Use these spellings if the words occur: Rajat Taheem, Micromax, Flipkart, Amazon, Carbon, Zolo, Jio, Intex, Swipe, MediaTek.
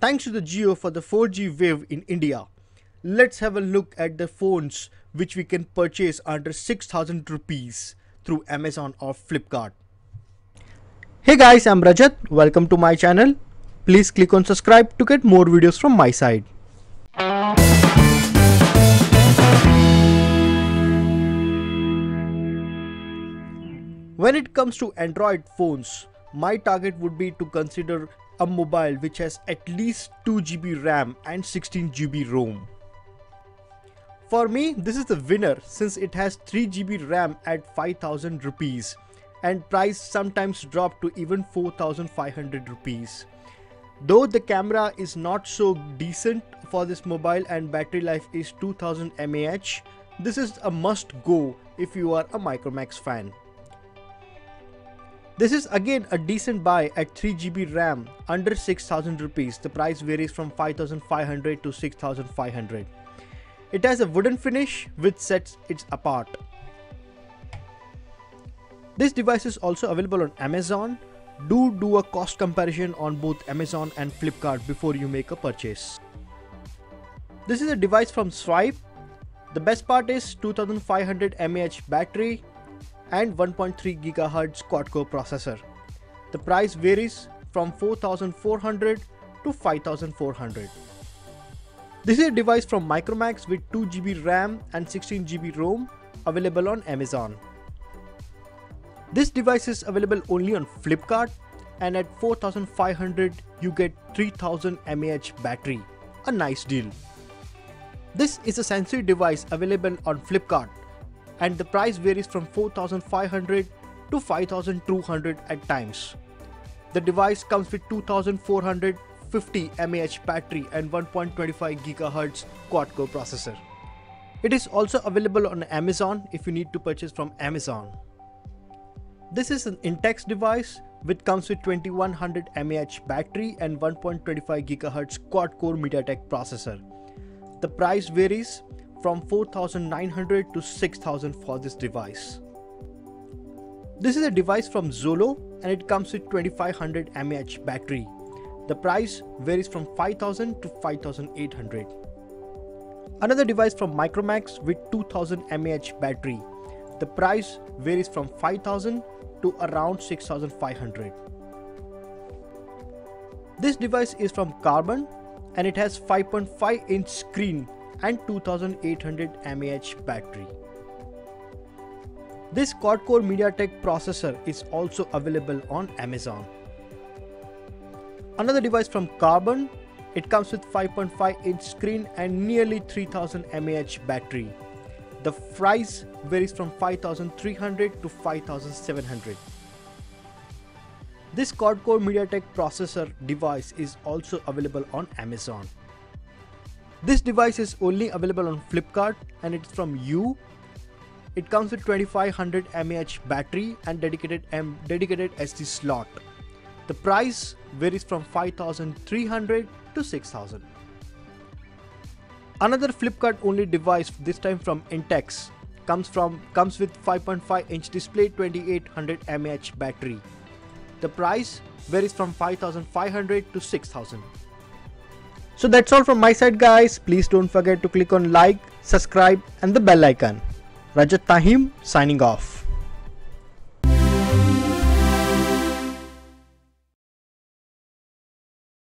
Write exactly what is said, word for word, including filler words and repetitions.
thanks to the Jio for the four G wave in India. Let's have a look at the phones which we can purchase under six thousand rupees through Amazon or Flipkart. Hey guys, I'm Rajat. Welcome to my channel. Please click on subscribe to get more videos from my side. When it comes to Android phones, my target would be to consider a mobile which has at least two G B RAM and sixteen G B ROM. For me, this is the winner since it has three G B RAM at five thousand rupees and price sometimes drop to even four thousand five hundred rupees. Though the camera is not so decent for this mobile and battery life is two thousand milliamp hours, this is a must go if you are a Micromax fan. This is again a decent buy at three G B RAM under six thousand rupees. The price varies from five thousand five hundred to six thousand five hundred. It has a wooden finish which sets it apart. This device is also available on Amazon. Do do a cost comparison on both Amazon and Flipkart before you make a purchase. This is a device from Swipe. The best part is two thousand five hundred milliamp hour battery and one point three gigahertz quad-core processor. The price varies from four thousand four hundred to five thousand four hundred. This is a device from Micromax with two G B RAM and sixteen G B ROM available on Amazon. This device is available only on Flipkart, and at four thousand five hundred you get three thousand milliamp hour battery. A nice deal. This is a Sensor device available on Flipkart, and the price varies from four thousand five hundred to five thousand two hundred at times. The device comes with two thousand four hundred fifty milliamp hour battery and one point two five gigahertz quad-core processor. It is also available on Amazon if you need to purchase from Amazon. This is an Intex device which comes with twenty-one hundred milliamp hour battery and one point two five gigahertz quad-core MediaTek processor. The price varies from four thousand nine hundred to six thousand for this device. This is a device from Zolo and it comes with twenty-five hundred milliamp hour battery. The price varies from five thousand to five thousand eight hundred. Another device from Micromax with two thousand milliamp hour battery. The price varies from five thousand to around six thousand five hundred. This device is from Carbon and it has five point five inch screen and two thousand eight hundred milliamp hour battery. This quad-core MediaTek processor is also available on Amazon. Another device from Carbon, it comes with five point five inch screen and nearly three thousand milliamp hour battery. The price varies from five thousand three hundred to five thousand seven hundred. This quad-core MediaTek processor device is also available on Amazon. This device is only available on Flipkart and it's from U. It comes with twenty-five hundred milliamp hour battery and dedicated M dedicated S D slot. The price varies from five thousand three hundred to six thousand. Another Flipkart only device, this time from Intex, comes from comes with five point five inch display, twenty-eight hundred milliamp hour battery. The price varies from five thousand five hundred to six thousand. So that's all from my side guys. Please don't forget to click on like, subscribe and the bell icon. Rajat Taheem signing off.